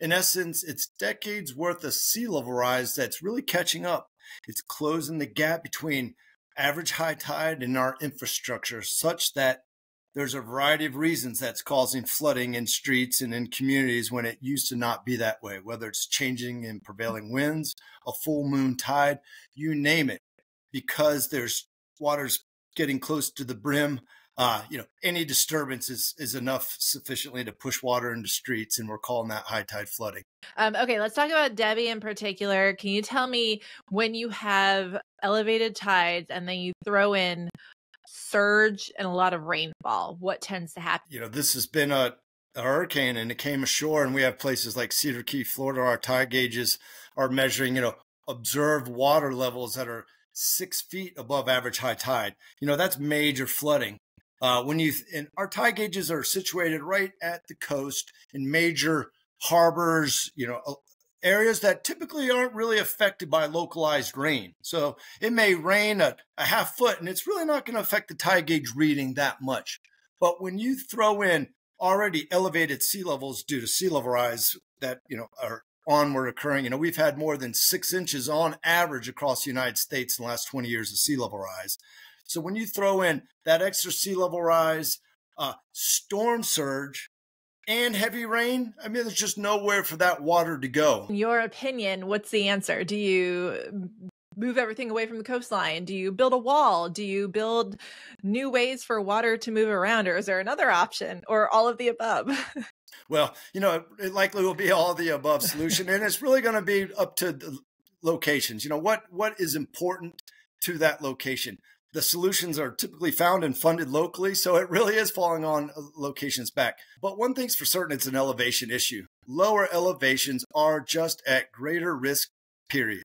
In essence, it's decades worth of sea level rise that's really catching up. It's closing the gap between average high tide and our infrastructure such that there's a variety of reasons that's causing flooding in streets and in communities when it used to not be that way, whether it's changing in prevailing winds, a full moon tide, you name it, because there's water's getting close to the brim. Any disturbance is enough sufficiently to push water into streets, and we're calling that high tide flooding. Okay, let's talk about Debby in particular. Can you tell me when you have elevated tides and then you throw in surge and a lot of rainfall, what tends to happen? You know, this has been a hurricane and it came ashore, and we have places like Cedar Key, Florida. Our tide gauges are measuring, observed water levels that are 6 feet above average high tide. That's major flooding. And our tide gauges are situated right at the coast in major harbors, areas that typically aren't really affected by localized rain. So it may rain a half foot and it's really not going to affect the tide gauge reading that much. But when you throw in already elevated sea levels due to sea level rise that, are onward occurring, we've had more than 6 inches on average across the United States in the last 20 years of sea level rise. So when you throw in that extra sea level rise, storm surge, and heavy rain, there's just nowhere for that water to go. In your opinion, what's the answer? Do you move everything away from the coastline? Do you build a wall? Do you build new ways for water to move around? Or is there another option? Or all of the above? Well, it likely will be all the above solution. And it's really going to be up to the locations. What is important to that location? The solutions are typically found and funded locally, so it really is falling on locations back. But one thing's for certain, it's an elevation issue. Lower elevations are just at greater risk, period.